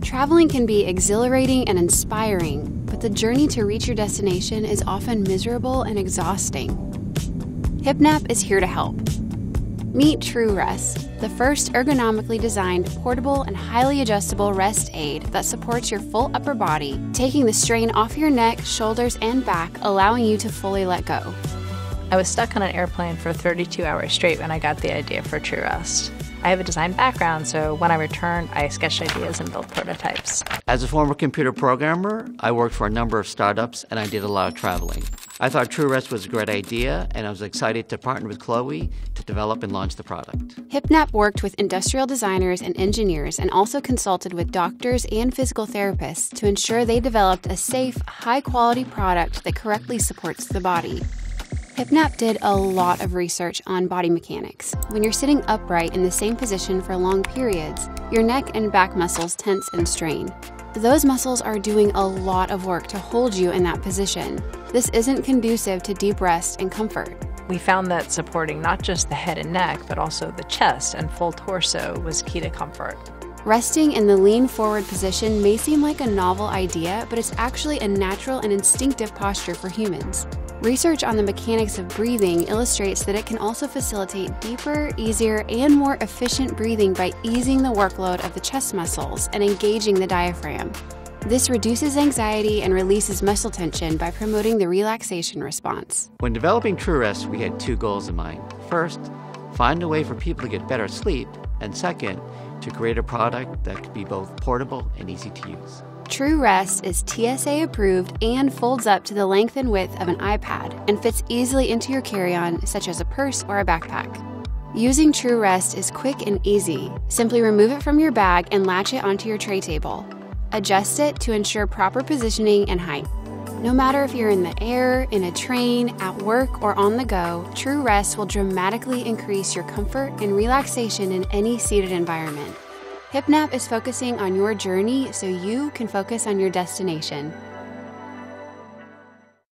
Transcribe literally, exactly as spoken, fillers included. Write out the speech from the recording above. Traveling can be exhilarating and inspiring, but the journey to reach your destination is often miserable and exhausting. HipNap is here to help. Meet TruRest, the first ergonomically designed, portable, and highly adjustable rest aid that supports your full upper body, taking the strain off your neck, shoulders, and back, allowing you to fully let go. I was stuck on an airplane for thirty-two hours straight when I got the idea for TruRest. I have a design background, so when I returned, I sketched ideas and built prototypes. As a former computer programmer, I worked for a number of startups and I did a lot of traveling. I thought TruRest was a great idea, and I was excited to partner with Chloe to develop and launch the product. HipNap worked with industrial designers and engineers and also consulted with doctors and physical therapists to ensure they developed a safe, high-quality product that correctly supports the body. HipNap did a lot of research on body mechanics. When you're sitting upright in the same position for long periods, your neck and back muscles tense and strain. Those muscles are doing a lot of work to hold you in that position. This isn't conducive to deep rest and comfort. We found that supporting not just the head and neck, but also the chest and full torso was key to comfort. Resting in the lean forward position may seem like a novel idea, but it's actually a natural and instinctive posture for humans. Research on the mechanics of breathing illustrates that it can also facilitate deeper, easier, and more efficient breathing by easing the workload of the chest muscles and engaging the diaphragm. This reduces anxiety and releases muscle tension by promoting the relaxation response. When developing TruRest, we had two goals in mind. First, find a way for people to get better sleep, and second, to create a product that could be both portable and easy to use. TruRest is T S A approved and folds up to the length and width of an iPad and fits easily into your carry-on, such as a purse or a backpack. Using TruRest is quick and easy. Simply remove it from your bag and latch it onto your tray table. Adjust it to ensure proper positioning and height. No matter if you're in the air, in a train, at work, or on the go, TruRest will dramatically increase your comfort and relaxation in any seated environment. HipNap is focusing on your journey so you can focus on your destination.